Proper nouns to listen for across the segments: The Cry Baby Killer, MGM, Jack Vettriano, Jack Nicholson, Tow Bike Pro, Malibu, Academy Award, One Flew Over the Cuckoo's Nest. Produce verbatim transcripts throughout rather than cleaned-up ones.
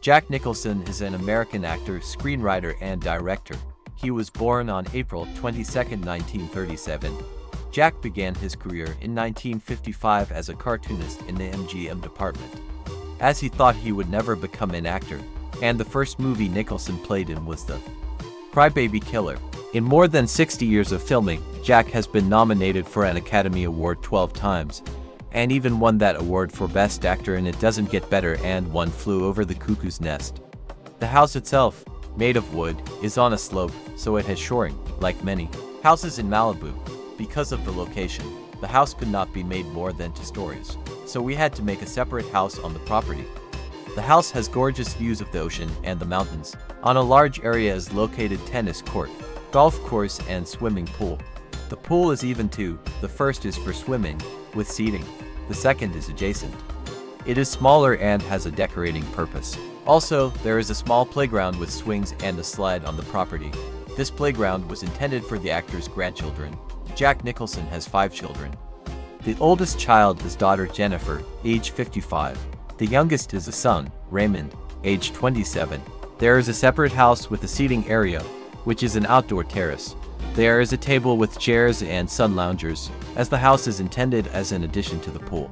Jack Nicholson is an American actor, screenwriter, and director. He was born on April twenty-second, nineteen thirty-seven. Jack began his career in nineteen fifty-five as a cartoonist in the M G M department, as he thought he would never become an actor, and the first movie Nicholson played in was The Cry Baby Killer. In more than sixty years of filming, Jack has been nominated for an Academy Award twelve times, and even won that award for Best Actor in It Doesn't Get Better and One Flew Over the Cuckoo's Nest. The house itself, made of wood, is on a slope, so it has shoring, like many houses in Malibu. Because of the location, the house could not be made more than two stories, so we had to make a separate house on the property. The house has gorgeous views of the ocean and the mountains. On a large area is located tennis court, golf course, and swimming pool. The pool is even two. The first is for swimming, with seating. The second is adjacent. It is smaller and has a decorating purpose. Also, there is a small playground with swings and a slide on the property. This playground was intended for the actor's grandchildren. Jack Nicholson has five children. The oldest child is daughter Jennifer, age fifty-five. The youngest is a son, Raymond, age twenty-seven. There is a separate house with a seating area, which is an outdoor terrace. There is a table with chairs and sun loungers, as the house is intended as an addition to the pool.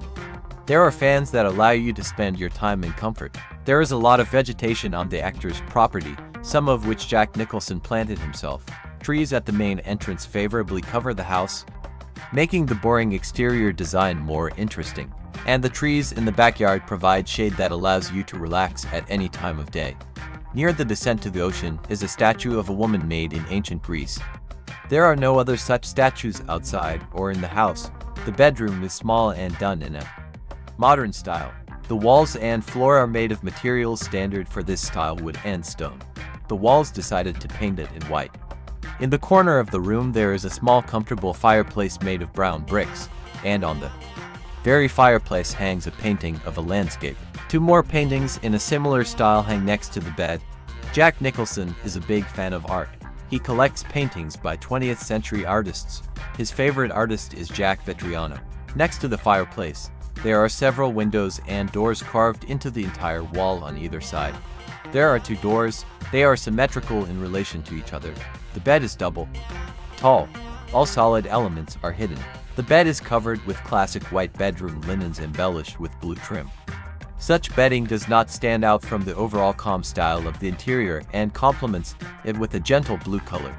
There are fans that allow you to spend your time in comfort. There is a lot of vegetation on the actor's property, some of which Jack Nicholson planted himself. Trees at the main entrance favorably cover the house, making the boring exterior design more interesting. And the trees in the backyard provide shade that allows you to relax at any time of day. Near the descent to the ocean is a statue of a woman made in ancient Greece. There are no other such statues outside or in the house. The bedroom is small and done in a modern style. The walls and floor are made of materials standard for this style, wood and stone. The walls decided to paint it in white. In the corner of the room there is a small comfortable fireplace made of brown bricks, and on the very fireplace hangs a painting of a landscape. Two more paintings in a similar style hang next to the bed. Jack Nicholson is a big fan of art. He collects paintings by twentieth century artists. His favorite artist is Jack Vettriano. Next to the fireplace, there are several windows and doors carved into the entire wall on either side. There are two doors. They are symmetrical in relation to each other. The bed is double tall. All solid elements are hidden. The bed is covered with classic white bedroom linens embellished with blue trim. Such bedding does not stand out from the overall calm style of the interior and complements it with a gentle blue color.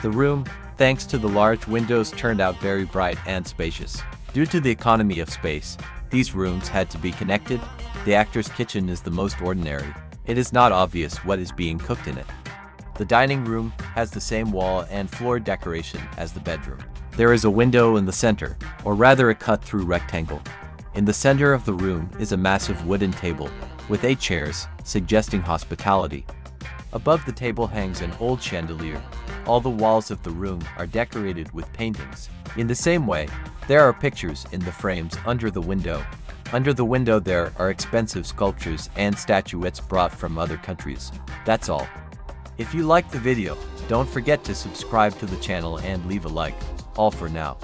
The room, thanks to the large windows, turned out very bright and spacious. Due to the economy of space, these rooms had to be connected. The actor's kitchen is the most ordinary. It is not obvious what is being cooked in it. The dining room has the same wall and floor decoration as the bedroom. There is a window in the center, or rather a cut-through rectangle. In the center of the room is a massive wooden table with eight chairs, suggesting hospitality. Above the table hangs an old chandelier. All the walls of the room are decorated with paintings. In the same way, there are pictures in the frames under the window. Under the window there are expensive sculptures and statuettes brought from other countries. That's all. If you liked the video, don't forget to subscribe to the channel and leave a like. All for now.